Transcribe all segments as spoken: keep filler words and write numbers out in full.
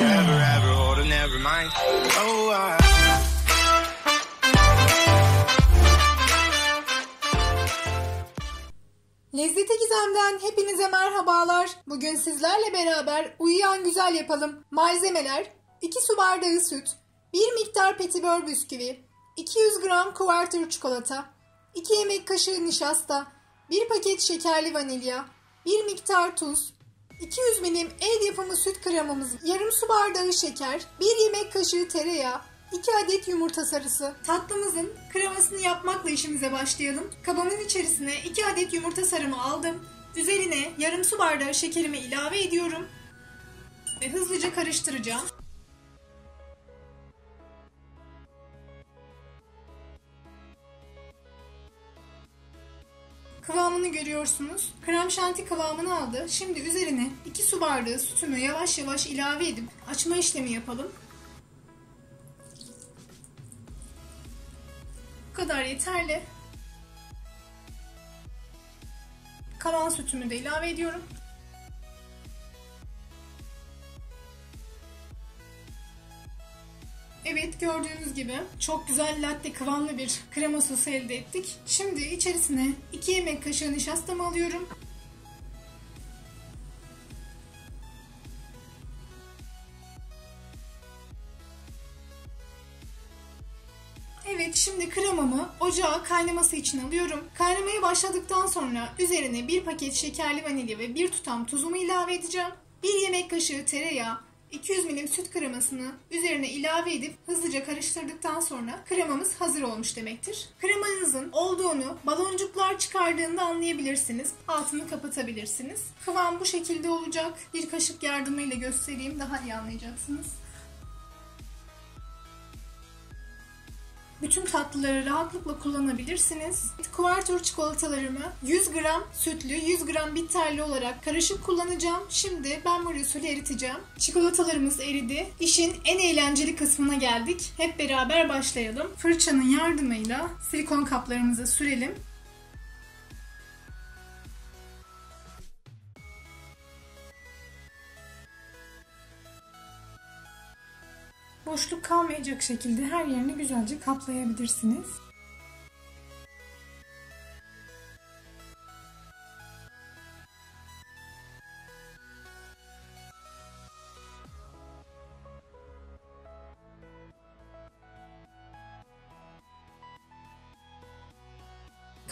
Ever, ever, or to never mind. Oh, I... Lezzet E Gizem'den hepinize merhabalar. Bugün sizlerle beraber uyuyan güzel yapalım. Malzemeler: iki su bardağı süt, bir miktar petibör bisküvi, iki yüz gram kuvertür çikolata, iki yemek kaşığı nişasta, bir paket şekerli vanilya, bir miktar tuz, iki yüz milim el yapımı süt kremamız, yarım su bardağı şeker, bir yemek kaşığı tereyağı, iki adet yumurta sarısı. Tatlımızın kremasını yapmakla işimize başlayalım. Kabımın içerisine iki adet yumurta sarımı aldım. Üzerine yarım su bardağı şekerimi ilave ediyorum ve hızlıca karıştıracağım. Kıvamını görüyorsunuz. Krem şanti kıvamını aldı. Şimdi üzerine iki su bardağı sütümü yavaş yavaş ilave edip açma işlemi yapalım. Bu kadar yeterli. Kalan sütümü de ilave ediyorum. Evet, gördüğünüz gibi çok güzel latte kıvamlı bir krema sosu elde ettik. Şimdi içerisine iki yemek kaşığı nişastamı alıyorum. Evet, şimdi kremamı ocağa kaynaması için alıyorum. Kaynamaya başladıktan sonra üzerine bir paket şekerli vanilya ve bir tutam tuzumu ilave edeceğim. Bir yemek kaşığı tereyağı, iki yüz milim süt kremasını üzerine ilave edip hızlıca karıştırdıktan sonra kremamız hazır olmuş demektir. Kremanızın olduğunu baloncuklar çıkardığında anlayabilirsiniz. Altını kapatabilirsiniz. Kıvam bu şekilde olacak. Bir kaşık yardımıyla göstereyim, daha iyi anlayacaksınız. Bütün tatlıları rahatlıkla kullanabilirsiniz. Kuvertür çikolatalarımı yüz gram sütlü, yüz gram bitterli olarak karışık kullanacağım. Şimdi ben bu usulü eriteceğim. Çikolatalarımız eridi. İşin en eğlenceli kısmına geldik. Hep beraber başlayalım. Fırçanın yardımıyla silikon kaplarımıza sürelim. Boşluk kalmayacak şekilde her yerini güzelce kaplayabilirsiniz.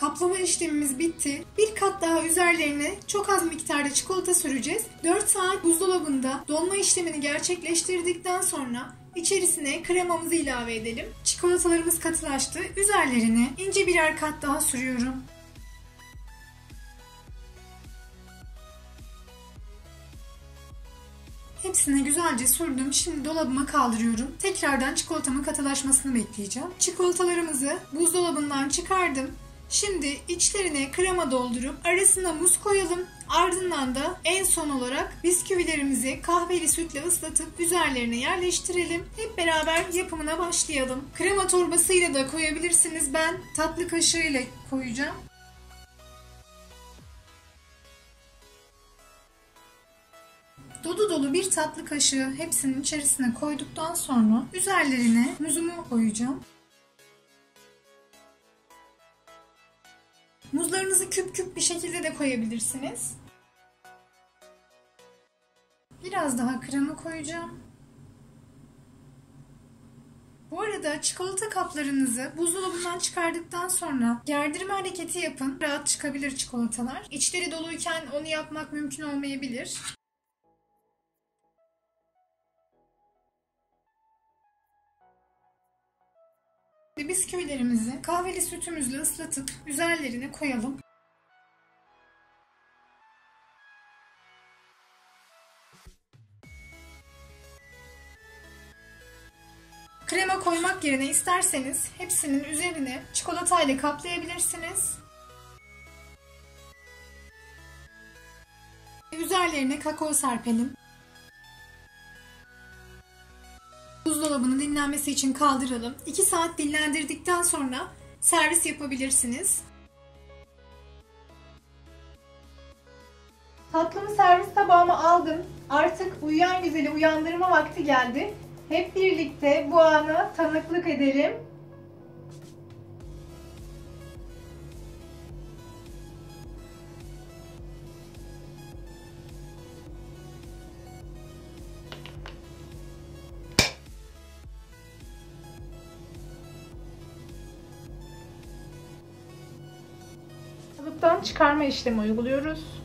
Kaplama işlemimiz bitti. Bir kat daha üzerlerine çok az miktarda çikolata süreceğiz. dört saat buzdolabında donma işlemini gerçekleştirdikten sonra İçerisine kremamızı ilave edelim. Çikolatalarımız katılaştı. Üzerlerine ince birer kat daha sürüyorum. Hepsini güzelce sürdüm. Şimdi dolabıma kaldırıyorum. Tekrardan çikolatamın katılaşmasını bekleyeceğim. Çikolatalarımızı buzdolabından çıkardım. Şimdi içlerine krema doldurup arasına muz koyalım. Ardından da en son olarak bisküvilerimizi kahveli sütle ıslatıp üzerlerine yerleştirelim. Hep beraber yapımına başlayalım. Krema torbasıyla da koyabilirsiniz. Ben tatlı kaşığıyla koyacağım. Dolu dolu bir tatlı kaşığı hepsinin içerisine koyduktan sonra üzerlerine muzumu koyacağım. Muzlarınızı küp küp bir şekilde de koyabilirsiniz. Biraz daha krema koyacağım. Bu arada çikolata kaplarınızı buzdolabından çıkardıktan sonra gerdirme hareketi yapın. Rahat çıkabilir çikolatalar. İçleri doluyken onu yapmak mümkün olmayabilir. Bisküvilerimizi kahveli sütümüzle ıslatıp üzerlerine koyalım. Krema koymak yerine isterseniz hepsinin üzerine çikolatayla kaplayabilirsiniz. Üzerlerine kakao serpelim. Buzdolabını dinlenmesi için kaldıralım. iki saat dinlendirdikten sonra servis yapabilirsiniz. Tatlımı servis tabağıma aldım. Artık uyuyan güzeli uyandırma vakti geldi. Hep birlikte bu ana tanıklık edelim. Kalıptan çıkarma işlemi uyguluyoruz.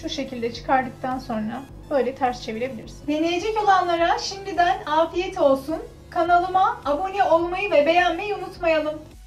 Şu şekilde çıkardıktan sonra böyle ters çevirebiliriz. Deneyecek olanlara şimdiden afiyet olsun. Kanalıma abone olmayı ve beğenmeyi unutmayalım.